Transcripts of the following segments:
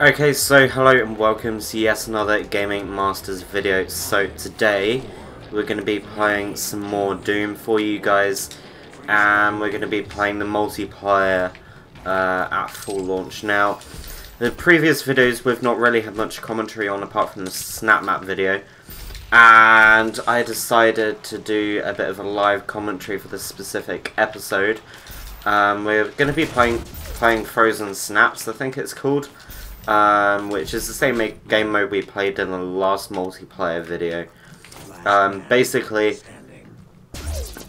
Okay, so hello and welcome to yet another Gaming Masters video. So today we're going to be playing some more Doom for you guys, and we're going to be playing the multiplayer at full launch. Now, the previous videos we've not really had much commentary on apart from the Snap Map video, and I decided to do a bit of a live commentary for this specific episode. We're going to be playing Frozen Snaps, I think it's called. Which is the same game mode we played in the last multiplayer video. Basically,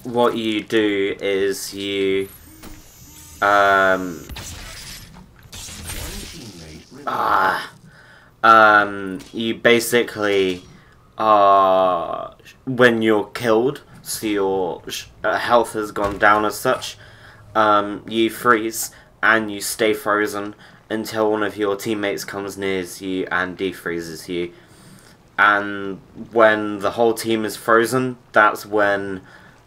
what you do is you... you basically are... when you're killed, so your health has gone down as such, you freeze and you stay frozen until one of your teammates comes near you and defreezes you. And when the whole team is frozen, that's when...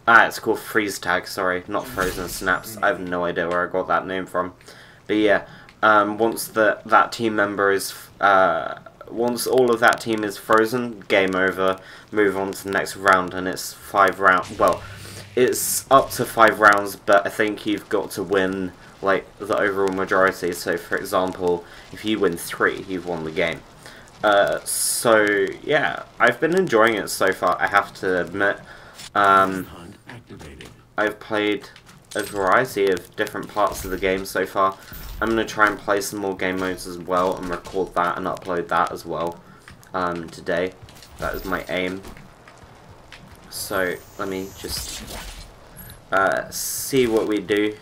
it's called Freeze Tag, sorry, not Frozen Snaps. I have no idea where I got that name from. But yeah, once that team member is... once all of that team is frozen, game over, move on to the next round, and it's 5 rounds... well, it's up to 5 rounds, but I think you've got to win... like the overall majority. So for example, if you win 3, you've won the game. So yeah, I've been enjoying it so far, I have to admit. I've played a variety of different parts of the game so far. I'm going to try and play some more game modes as well and record that and upload that as well today. That is my aim. So let me just see what we do.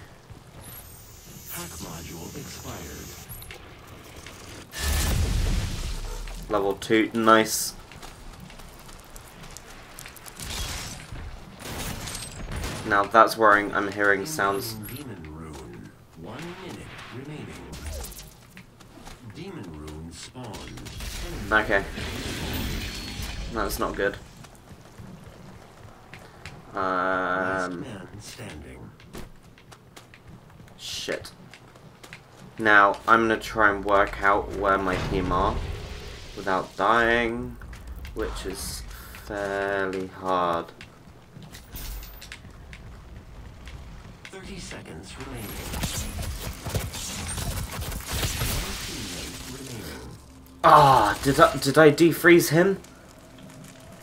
Level 2, nice. Now that's worrying, I'm hearing sounds. Demon rune, 1 minute remaining. Demon rune spawned. Okay. That's not good. Shit. Now, I'm going to try and work out where my team are without dying, which is fairly hard. 30 seconds remaining. Ah, did I defreeze him?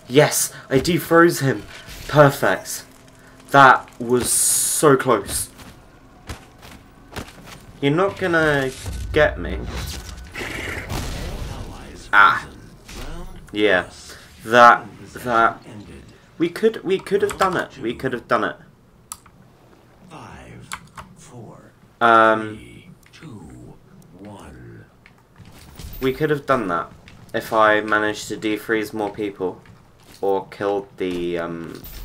Yes, I defroze him. Perfect. That was so close. You're not gonna get me. Ah, yeah, that we could have done it. We could have done it. 5, 4, 3, 2, 1. We could have done that if I managed to defreeze more people or killed the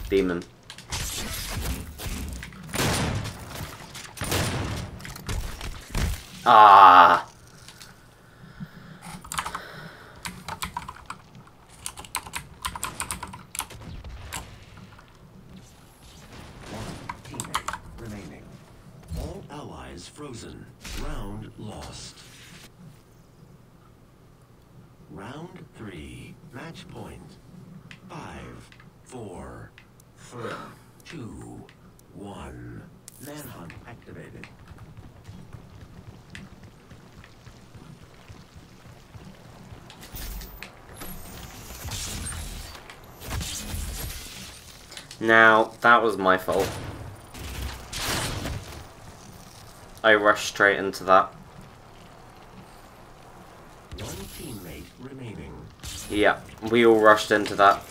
demon. Ah. One teammate remaining. All allies frozen. Round lost. Round 3. Match point. 5, 4, 3, 2, 1. Manhunt activated. Now, that was my fault. I rushed straight into that. 1 teammate remaining. Yeah, we all rushed into that.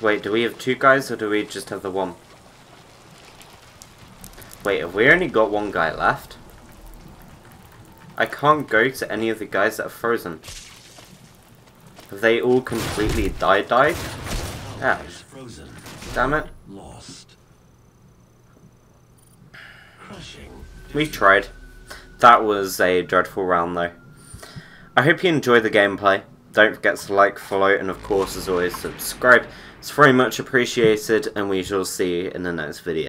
Wait, do we have 2 guys or do we just have the 1? Wait, have we only got 1 guy left? I can't go to any of the guys that are frozen. Have they all completely died? Yeah. Damn it. Lost. We tried. That was a dreadful round though. I hope you enjoyed the gameplay. Don't forget to like, follow, and of course as always subscribe. It's very much appreciated, and we shall see you in the next video.